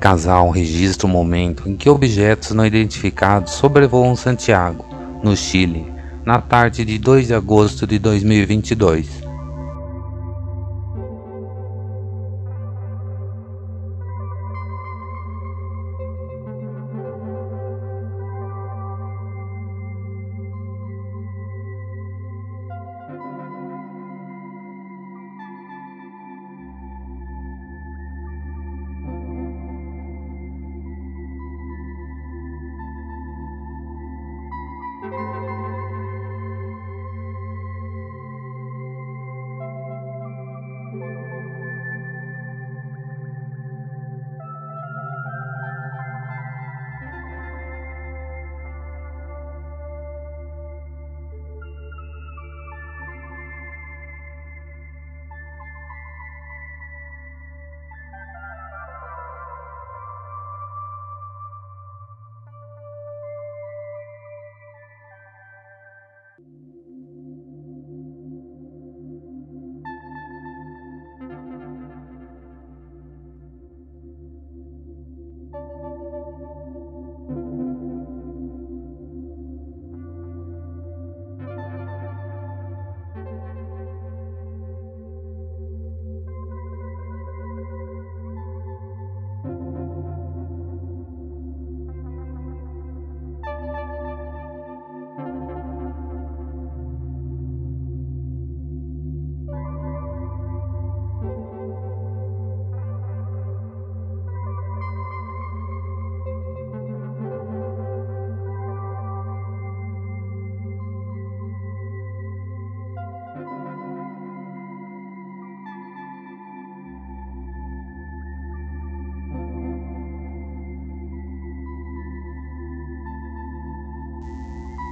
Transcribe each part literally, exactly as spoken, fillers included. Casal registra o momento em que objetos não identificados sobrevoam Santiago, no Chile, na tarde de dois de agosto de dois mil e vinte e dois.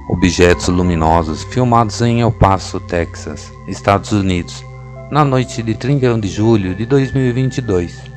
Objetos luminosos filmados em El Paso, Texas, Estados Unidos, na noite de trinta e um de julho de dois mil e vinte e dois.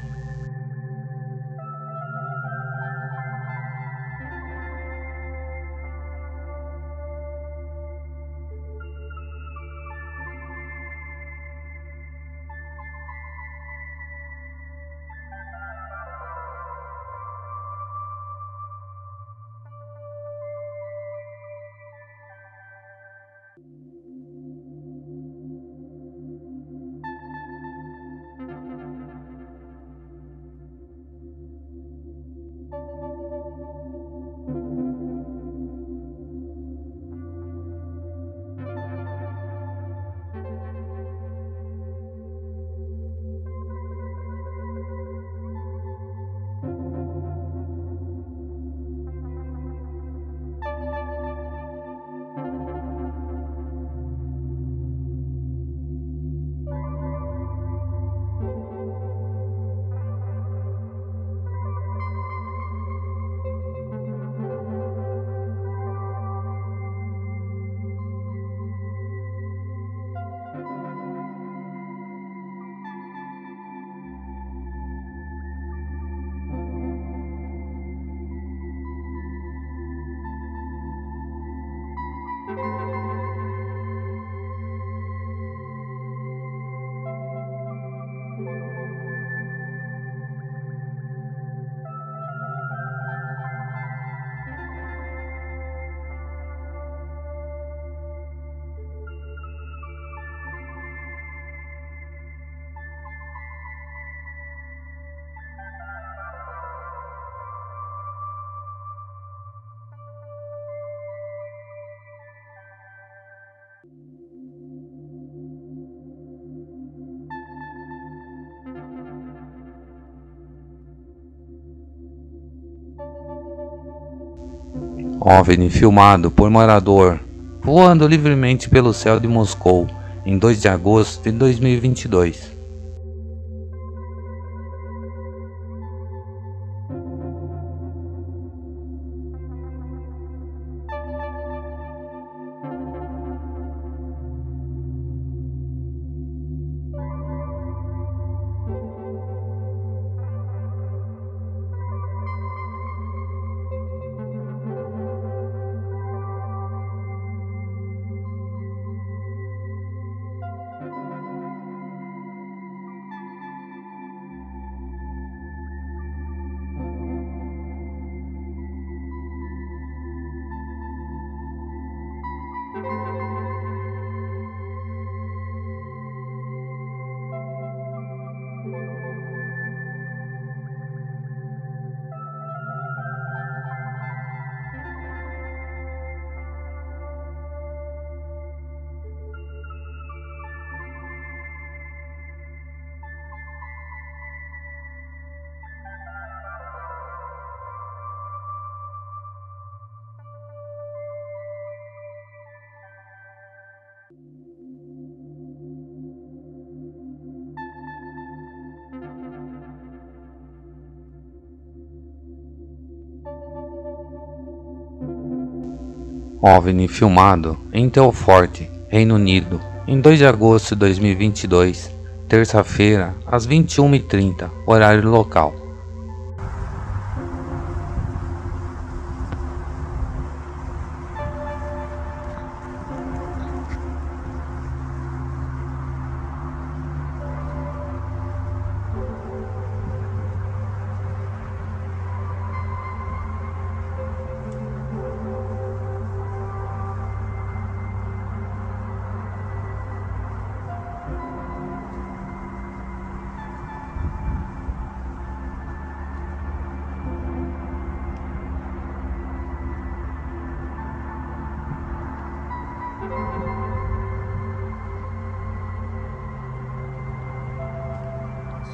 OVNI filmado por morador voando livremente pelo céu de Moscou em dois de agosto de dois mil e vinte e dois. OVNI filmado em Telford, Reino Unido, em dois de agosto de dois mil e vinte e dois, terça-feira, às vinte e uma e trinta, horário local.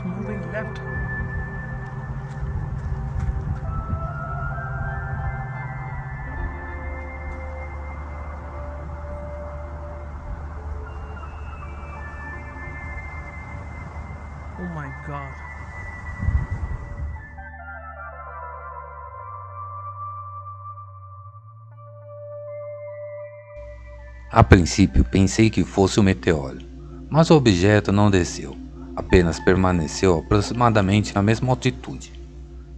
Moving left. Oh my God. A princípio pensei que fosse um meteoro, mas o objeto não desceu. Apenas permaneceu aproximadamente na mesma altitude.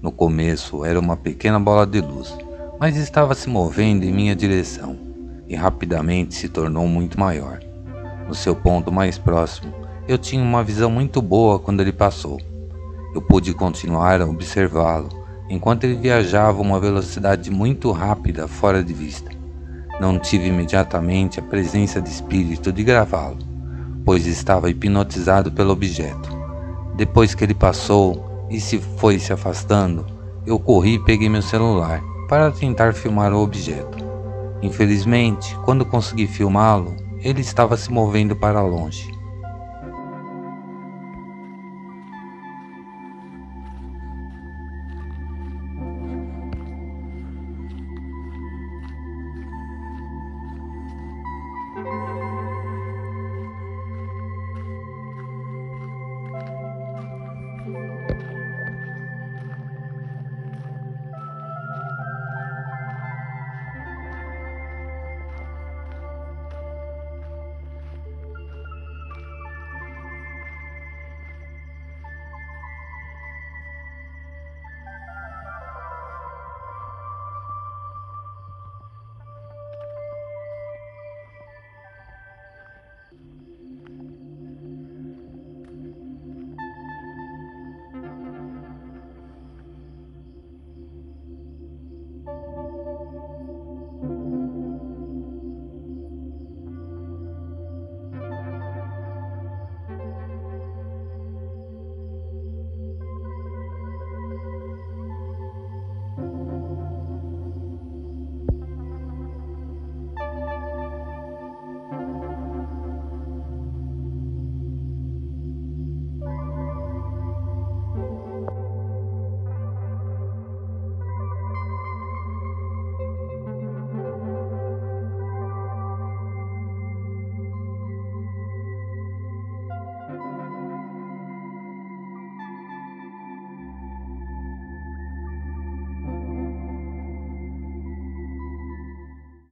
No começo era uma pequena bola de luz, mas estava se movendo em minha direção e rapidamente se tornou muito maior. No seu ponto mais próximo, eu tinha uma visão muito boa quando ele passou. Eu pude continuar a observá-lo enquanto ele viajava a uma velocidade muito rápida fora de vista. Não tive imediatamente a presença de espírito de gravá-lo, pois estava hipnotizado pelo objeto. Depois que ele passou e se foi se afastando, eu corri e peguei meu celular para tentar filmar o objeto. Infelizmente, quando consegui filmá-lo, ele estava se movendo para longe.